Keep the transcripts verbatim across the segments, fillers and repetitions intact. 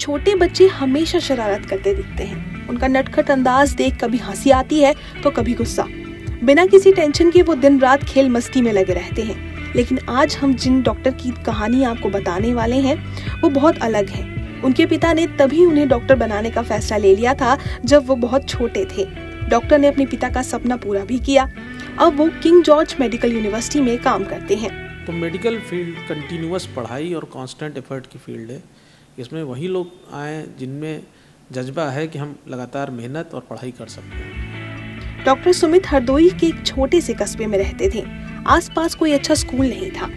छोटे बच्चे हमेशा शरारत करते दिखते हैं। उनका नटखट अंदाज देख कभी हंसी आती है तो कभी गुस्सा। बिना किसी टेंशन के वो दिन रात खेल मस्ती में लगे रहते हैं। लेकिन आज हम जिन डॉक्टर की कहानी आपको बताने वाले हैं वो बहुत अलग है। उनके पिता ने तभी उन्हें डॉक्टर बनाने का फैसला ले लिया था जब वो बहुत छोटे थे। डॉक्टर ने अपने पिता का सपना पूरा भी किया। अब वो किंग जॉर्ज मेडिकल यूनिवर्सिटी में काम करते हैं। तो मेडिकल फील्ड कंटिन्यूअस पढ़ाई और कांस्टेंट एफर्ट की फील्ड है। इसमें वही लोग आए जिनमें जज्बा है कि हम लगातार मेहनत और पढ़ाई कर सकते हैं। डॉक्टर सुमित हरदोई के एक छोटे से कस्बे में रहते थे। आसपास कोई अच्छा स्कूल नहीं था।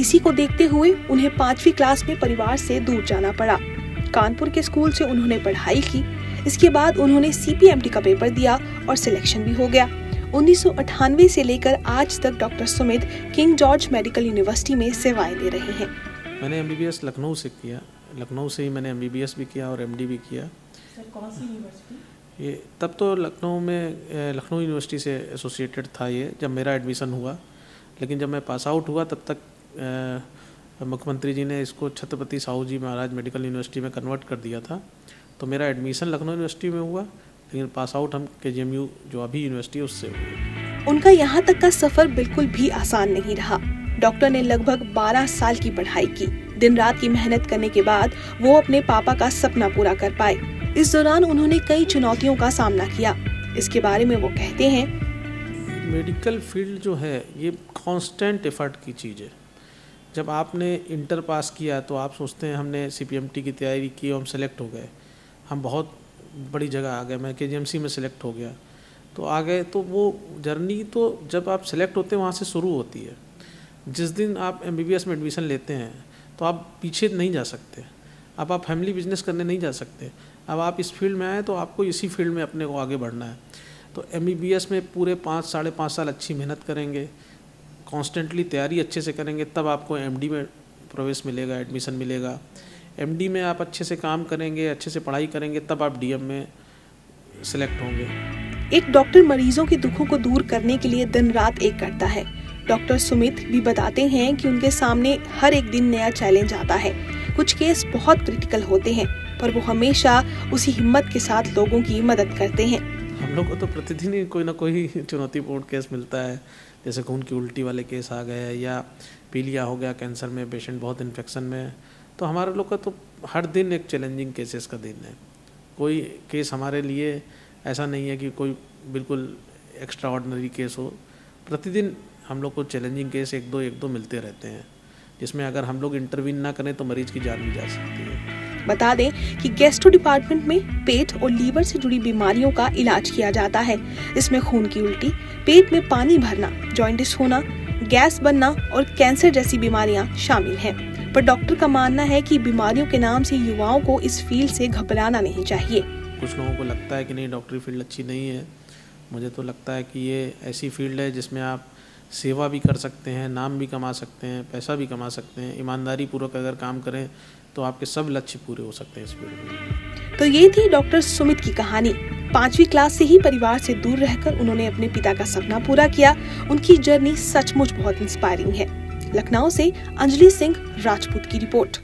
इसी को देखते हुए उन्हें पांचवी क्लास में परिवार से दूर जाना पड़ा। कानपुर के स्कूल से उन्होंने पढ़ाई की। इसके बाद उन्होंने सी पी एम टी का पेपर दिया और सिलेक्शन भी हो गया। उन्नीस सौ अट्ठानवे से लेकर आज तक doctor Sumit King George medical university में सेवाएं दे रहे हैं। मैंने M B B S Lucknow से किया। लखनऊ से ही मैंने एम बी बी एस भी किया और एम डी भी किया। सर, कौन सी यूनिवर्सिटी? ये तब तो लखनऊ में लखनऊ यूनिवर्सिटी से एसोसिएटेड था ये, जब मेरा एडमिशन हुआ। लेकिन जब मैं पास आउट हुआ तब तक मुख्यमंत्री जी ने इसको छत्रपति साहू जी महाराज मेडिकल यूनिवर्सिटी में कन्वर्ट कर दिया था। तो मेरा एडमिशन लखनऊ यूनिवर्सिटी में हुआ, लेकिन पास आउट हम के जी एम यू जो अभी यूनिवर्सिटी है उससे हुआ। उनका यहाँ तक का सफ़र बिल्कुल भी आसान नहीं रहा। डॉक्टर ने लगभग बारह साल की पढ़ाई की। दिन रात की मेहनत करने के बाद वो अपने पापा का सपना पूरा कर पाए। इस दौरान उन्होंने कई चुनौतियों का सामना किया। इसके बारे में वो कहते हैं, मेडिकल फील्ड जो है ये कांस्टेंट एफर्ट की चीज़ है। जब आपने इंटर पास किया तो आप सोचते हैं हमने सी पी एम टी की तैयारी की और हम सेलेक्ट हो गए, हम बहुत बड़ी जगह आ गए, मैं के जी एम सी में सेलेक्ट हो गया तो आ गए। तो वो जर्नी तो जब आप सेलेक्ट होते हैं वहाँ से शुरू होती है। जिस दिन आप एम बी बी एस में एडमिशन लेते हैं तो आप पीछे नहीं जा सकते। अब आप फैमिली बिजनेस करने नहीं जा सकते। अब आप इस फील्ड में आए तो आपको इसी फील्ड में अपने को आगे बढ़ना है। तो एम बी बी एस में पूरे पाँच साढ़े पाँच साल अच्छी मेहनत करेंगे, कॉन्स्टेंटली तैयारी अच्छे से करेंगे, तब आपको एम डी में प्रवेश मिलेगा, एडमिशन मिलेगा। एम डी में आप अच्छे से काम करेंगे, अच्छे से पढ़ाई करेंगे, तब आप डी एम में सेलेक्ट होंगे। एक डॉक्टर मरीजों के दुखों को दूर करने के लिए दिन रात एक करता है। डॉक्टर सुमित भी बताते हैं कि उनके सामने हर एक दिन नया चैलेंज आता है। कुछ केस बहुत क्रिटिकल होते हैं पर वो हमेशा उसी हिम्मत के साथ लोगों की मदद करते हैं। हम लोग को तो प्रतिदिन ही कोई ना कोई चुनौतीपूर्ण केस मिलता है। जैसे खून की उल्टी वाले केस आ गए या पीलिया हो गया, कैंसर में पेशेंट बहुत इन्फेक्शन में है। तो हमारे लोग का तो हर दिन एक चैलेंजिंग केसेस का दिन है। कोई केस हमारे लिए ऐसा नहीं है कि कोई बिल्कुल एक्स्ट्रा ऑर्डिनरी केस हो। प्रतिदिन हम लोग को चैलेंजिंग केस एक दो एक दो मिलते रहते हैं, जिसमें अगर हम लोग इंटरवीन ना करें तो मरीज की जान भी जा सकती है। बता दें कि गैस्ट्रो डिपार्टमेंट में पेट और लीवर से जुड़ी बीमारियों का इलाज किया जाता है। इसमें खून की उल्टी, पेट में पानी भरना, जॉइंटिस होना, गैस बनना और कैंसर जैसी बीमारियां शामिल हैं। पर डॉक्टर का मानना है कि बीमारियों के नाम से युवाओं को इस फील्ड से घबराना नहीं चाहिए। कुछ लोगों को लगता है कि नहीं, डॉक्टरी फील्ड अच्छी नहीं है। मुझे तो लगता है कि ये ऐसी फील्ड है जिसमें आप सेवा भी कर सकते हैं, नाम भी कमा सकते हैं, पैसा भी कमा सकते हैं। ईमानदारी पूर्वक अगर काम करें तो आपके सब लक्ष्य पूरे हो सकते हैं इस फील्ड में। तो ये थी डॉक्टर सुमित की कहानी। पांचवी क्लास से ही परिवार से दूर रहकर उन्होंने अपने पिता का सपना पूरा किया। उनकी जर्नी सचमुच बहुत इंस्पायरिंग है। लखनऊ से अंजलि सिंह राजपूत की रिपोर्ट।